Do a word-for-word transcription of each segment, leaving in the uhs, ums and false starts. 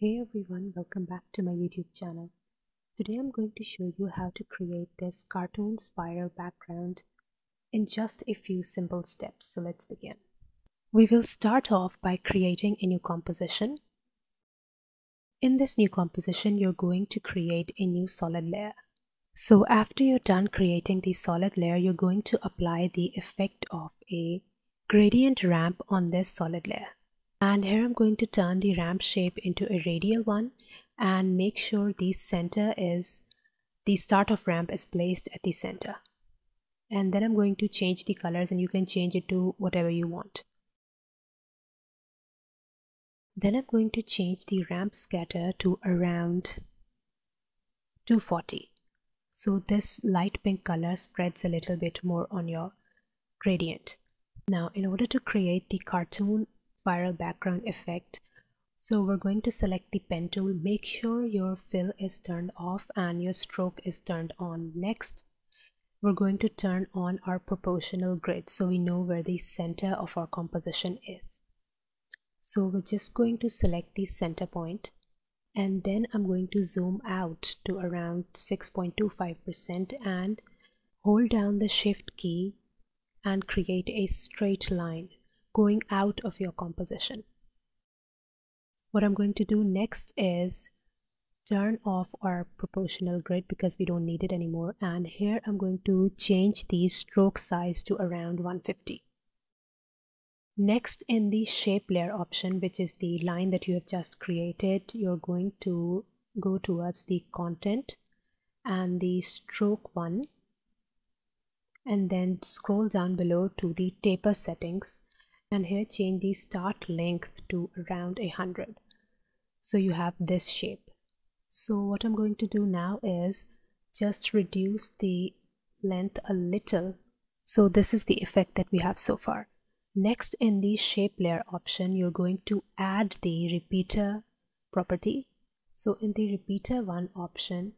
Hey everyone, welcome back to my YouTube channel. Today I'm going to show you how to create this cartoon spiral background in just a few simple steps. So let's begin. We will start off by creating a new composition. In this new composition, you're going to create a new solid layer. So after you're done creating the solid layer, you're going to apply the effect of a gradient ramp on this solid layer. And here I'm going to turn the ramp shape into a radial one and make sure the center is, the start of ramp is placed at the center. And then I'm going to change the colors, and you can change it to whatever you want. Then I'm going to change the ramp scatter to around two forty. So this light pink color spreads a little bit more on your gradient. Now, in order to create the cartoon spiral background effect, so we're going to select the pen tool. Make sure your fill is turned off and your stroke is turned on. Next, we're going to turn on our proportional grid so we know where the center of our composition is. So we're just going to select the center point, and then I'm going to zoom out to around six point two five percent and hold down the shift key and create a straight line going out of your composition. What I'm going to do next is turn off our proportional grid because we don't need it anymore, and here I'm going to change the stroke size to around one fifty. Next, in the shape layer option, which is the line that you have just created, you're going to go towards the content and the stroke one, and then scroll down below to the taper settings. And here change the start length to around one hundred. So you have this shape. So what I'm going to do now is just reduce the length a little. So this is the effect that we have so far. Next, in the shape layer option, you're going to add the repeater property. So in the repeater one option,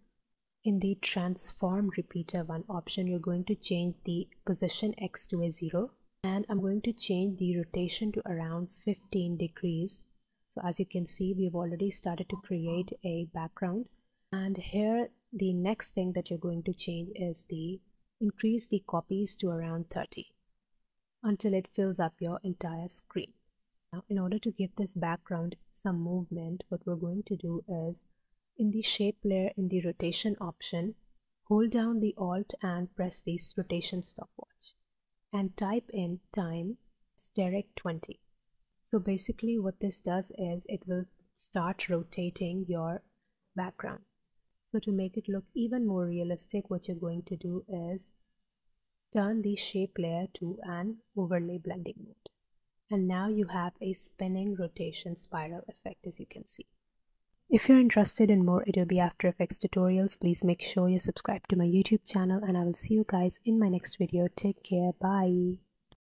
in the transform repeater one option, you're going to change the position X to a zero. And I'm going to change the rotation to around fifteen degrees. So as you can see, we've already started to create a background. And here the next thing that you're going to change is the increase the copies to around thirty until it fills up your entire screen. Now, in order to give this background some movement, what we're going to do is in the shape layer, in the rotation option, hold down the Alt and press the rotation stopwatch, and type in time, it's direct twenty. So basically what this does is it will start rotating your background. So to make it look even more realistic, what you're going to do is turn the shape layer to an overlay blending mode. And now you have a spinning rotation spiral effect, as you can see. If you're interested in more Adobe After Effects tutorials, please make sure you subscribe to my YouTube channel, and I will see you guys in my next video. Take care. Bye.